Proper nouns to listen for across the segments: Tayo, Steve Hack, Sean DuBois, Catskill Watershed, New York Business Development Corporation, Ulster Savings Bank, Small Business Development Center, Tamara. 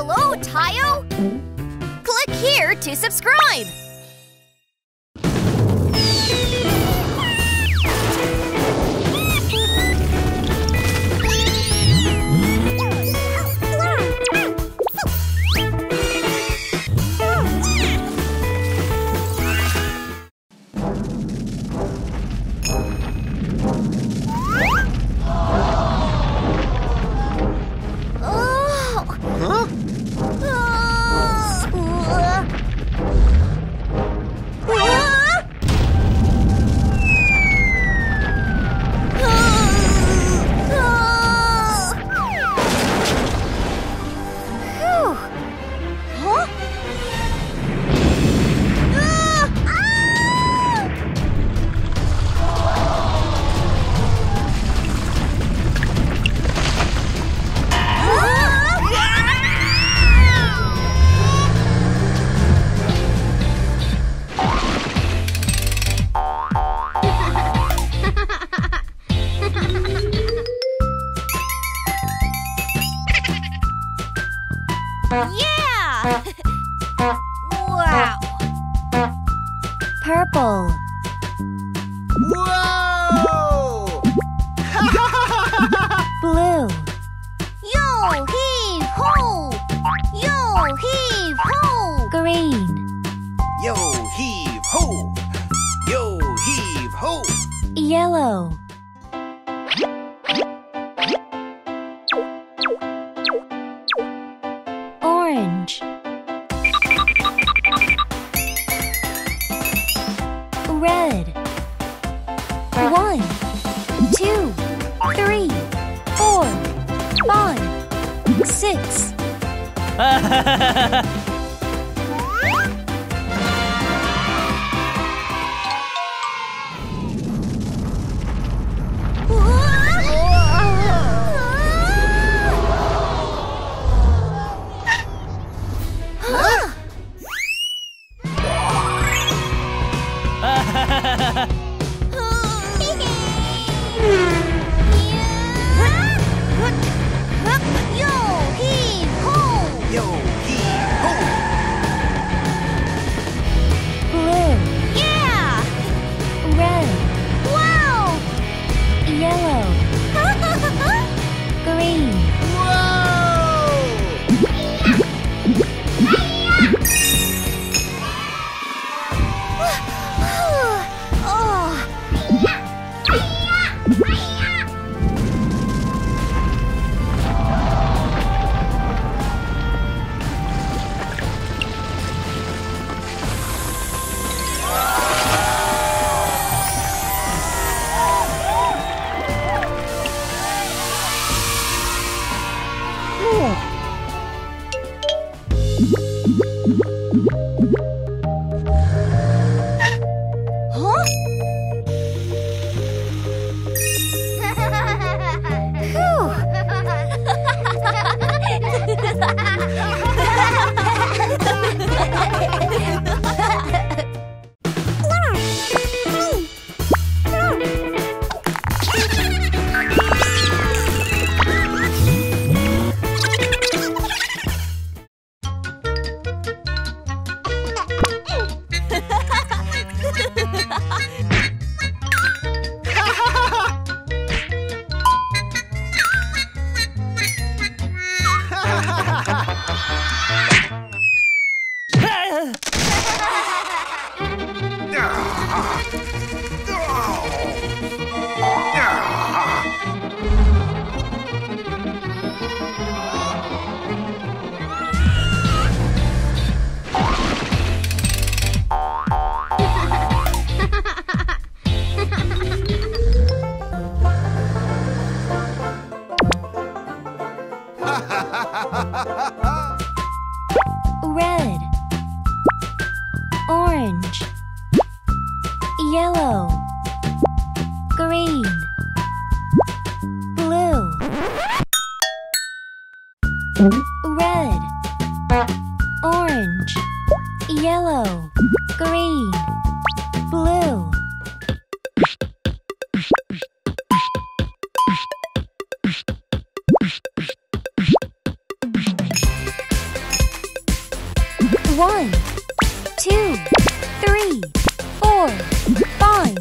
Hello, Tayo! Click here to subscribe! Yeah! Wow! Purple. Whoa! Blue. Yo-heave-ho! Yo-heave-ho! Green. Yo-heave-ho! Yo-heave-ho! Yellow. Red. 1, 2, 3, 4, 5, 6. Red, orange, yellow, green, blue, red, orange, yellow, green, blue. 1, 2, 3, 4, 5.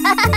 Huh?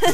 Ha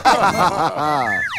ha ha!